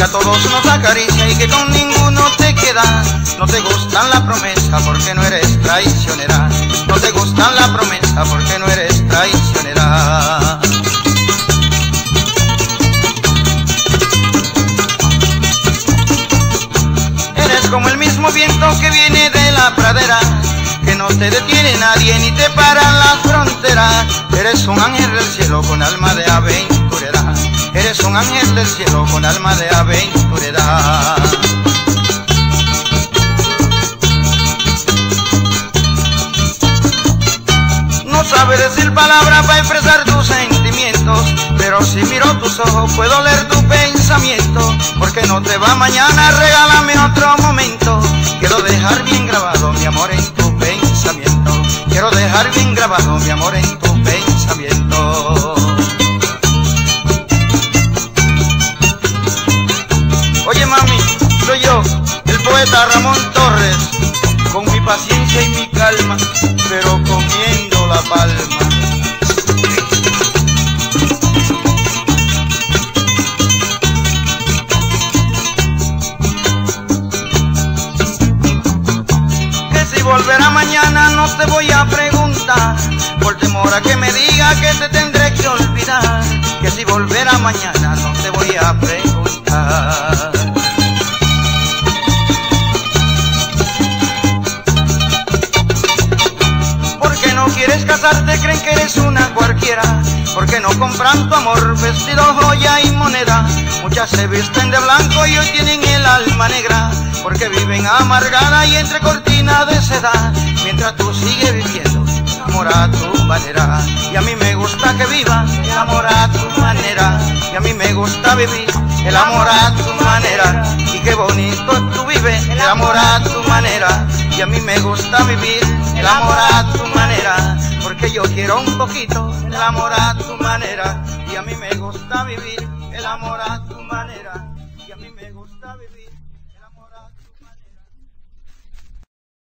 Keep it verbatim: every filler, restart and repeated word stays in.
que a todos nos acaricia y que con ninguno te quedas. No te gustan la promesa porque no eres traicionera. No te gustan la promesa porque no eres traicionera. Eres como el mismo viento que viene de la pradera, que no te detiene nadie ni te paran las fronteras. Eres un ángel del cielo con alma de aventurera. Eres un ángel del cielo con alma de aventurera. No sabes decir palabras para expresar tus sentimientos, pero si miro tus ojos puedo leer tu pensamiento. Porque no te va mañana, regálame otro momento. Quiero dejar bien grabado mi amor en tu pensamiento. Quiero dejar bien grabado mi amor en tu pensamiento. Oye mami, soy yo, el poeta Ramón Torres, con mi paciencia y mi calma, pero comiendo la palma. Que si volverá mañana no te voy a preguntar, por temor a que me diga que te tendré que olvidar. Que si volverá mañana no te voy a preguntar. ¿Quieres casarte? Creen que eres una cualquiera, porque no compran tu amor vestido, joya y moneda. Muchas se visten de blanco y hoy tienen el alma negra, porque viven amargada y entre cortina de seda. Mientras tú sigues viviendo el amor a tu manera, y a mí me gusta que vivas el amor a tu manera, y a mí me gusta vivir el amor a tu manera. Y qué bonito tú vives el amor a tu manera, y a mí me gusta vivir el amor a tu manera, porque yo quiero un poquito el amor a tu manera, y a mí me gusta vivir el amor a tu manera, y a mí me gusta vivir.